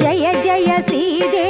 जय जय श्रीदेवी।